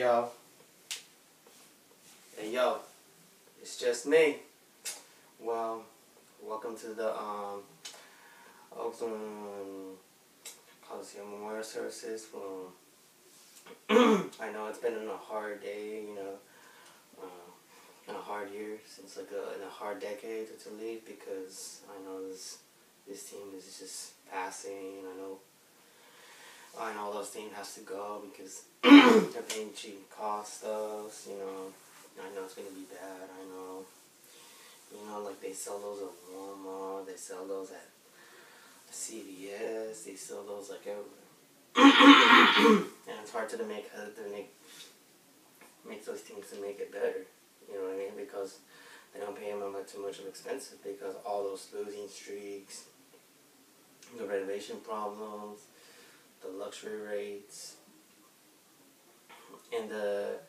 Hey yo, it's just me. Well, welcome to the Oakland Coliseum memorial services. I know it's been a hard day, you know, and a hard year since in a hard decade to leave, because I know this team is just passing. I know those teams have to go because they're paying cheap cost stuff, you know. I know it's gonna be bad. I know, you know, like they sell those at Walmart, they sell those at CVS, they sell those like everywhere. And it's hard to make those things to make it better. You know what I mean? Because they don't pay them too much of expenses, because all those losing streaks, the renovation problems, the luxury rates, and the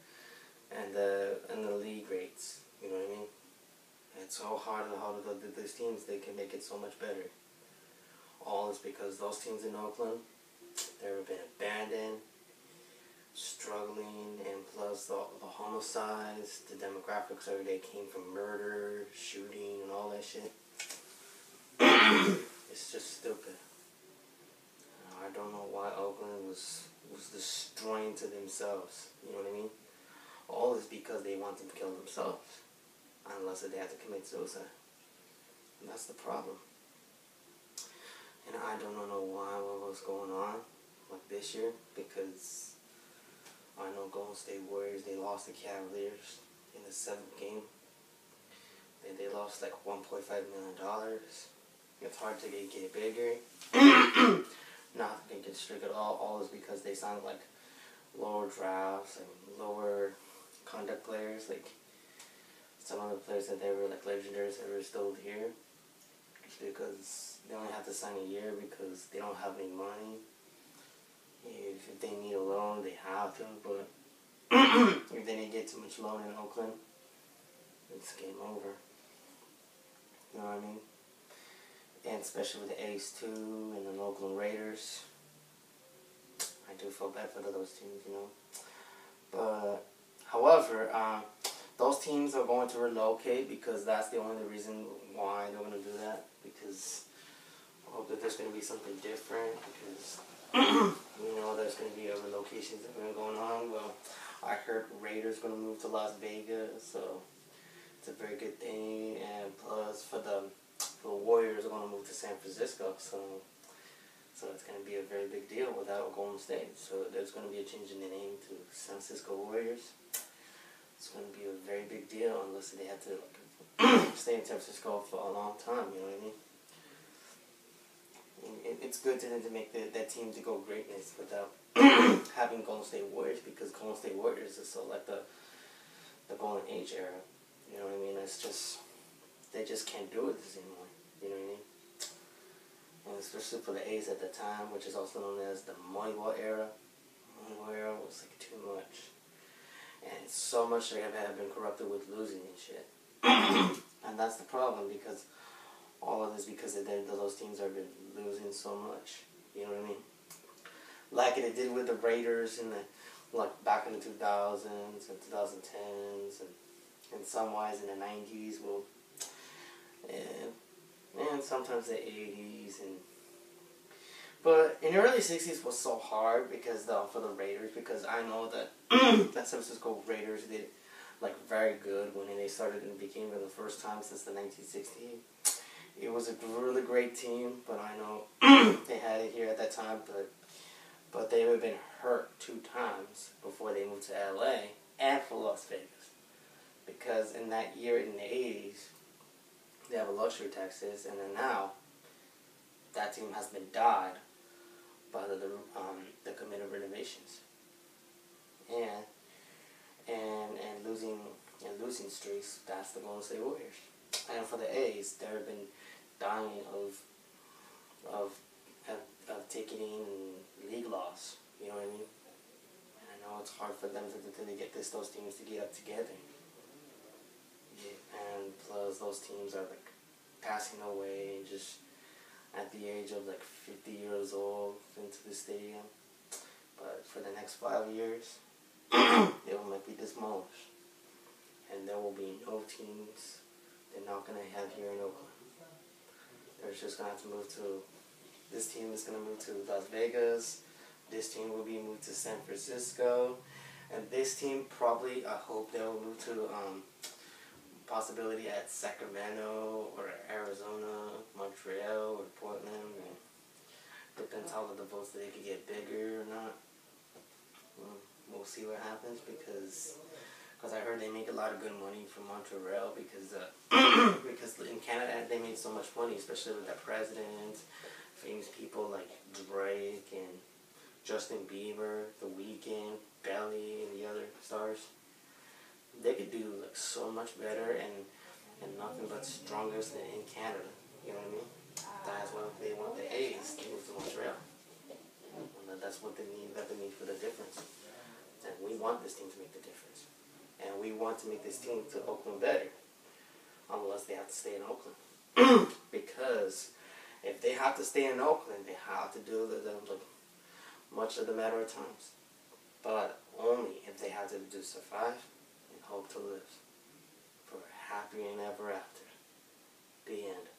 league rates. You know what I mean? It's so hard to these teams. They can make it so much better. All is because those teams in Oakland, they've been abandoned, struggling, and plus the homicides, the demographics every day came from murder, shooting, and all that shit. It's just stupid. I don't know why Oakland was destroying to themselves, you know what I mean? All is because they want to kill themselves, unless they have to commit suicide. And that's the problem. And I don't know why, what was going on, like this year, because I know Golden State Warriors, they lost the Cavaliers in the 7th game. They lost like $1.5 million. It's hard to get bigger. Not going to get strict at all. All is because they signed like lower drafts and lower conduct players. Like some of the players that they were like legendaries that were still here, because they only have to sign a year because they don't have any money. If they need a loan, they have to. But if they didn't get too much loan in Oakland, it's game over. You know what I mean? And especially with the A's too, and the Oakland Raiders. I do feel bad for those teams, you know. But, however, those teams are going to relocate, because that's the only reason why they're going to do that. Because I hope that there's going to be something different, because you know there's going to be other locations that are going on. Well, I heard Raiders going to move to Las Vegas, so it's a very good thing. And plus, the Warriors are going to move to San Francisco, so it's going to be a very big deal without Golden State. So there's going to be a change in the name to San Francisco Warriors. It's going to be a very big deal, unless they have to stay in San Francisco for a long time, you know what I mean? It's good to them to make that team to go greatness without having Golden State Warriors, because Golden State Warriors is so like the Golden Age era, you know what I mean? It's just, they just can't do it the same way, you know what I mean? And especially for the A's at the time, which is also known as the Moneyball era. Moneyball era was like too much. And so much they have been corrupted with losing and shit. And that's the problem, because all of this because those teams have been losing so much. You know what I mean? Like they did with the Raiders in like back in the 2000s and 2010s, and in some ways in the 90s. Well, and sometimes the 80s, and but in the early 60s was so hard because for the Raiders, because I know that that San Francisco Raiders did like very good when they started and became for the first time since the 1960s. It was a really great team, but I know they had it here at that time, but they had been hurt 2 times before they moved to LA and for Las Vegas, because in that year in the 80s. They have a luxury taxes, and then now that team has been died by the committed renovations and losing streaks. That's the Golden State Warriors. And for the A's, they've been dying of taking in league loss. You know what I mean? And I know it's hard for them to get those teams to get up together. And plus, those teams are like passing away, and just at the age of like 50 years old into the stadium. But for the next 5 years, They will be demolished. And there will be no teams they're not going to have here in Oakland. They're just going to have to move to, this team is going to move to Las Vegas. This team will be moved to San Francisco. And this team probably, I hope they will move to possibility at Sacramento or Arizona, Montreal or Portland. And depends how the votes that they could get bigger or not. We'll see what happens because I heard they make a lot of good money from Montreal because in Canada they make so much money, especially with their president, famous people like Drake and Justin Bieber, The Weeknd, Belly, and the other stars. They could do like so much better and nothing but strongest than in Canada. You know what I mean? That's why they want the A's to move to Montreal. And that's what they need. That they need for the difference. And we want this team to make the difference. And we want to make this team to Oakland better. Unless they have to stay in Oakland. Because if they have to stay in Oakland, they have to do much of the matter of times. But only if they have to do survive and hope to live. For happier and ever after. The end.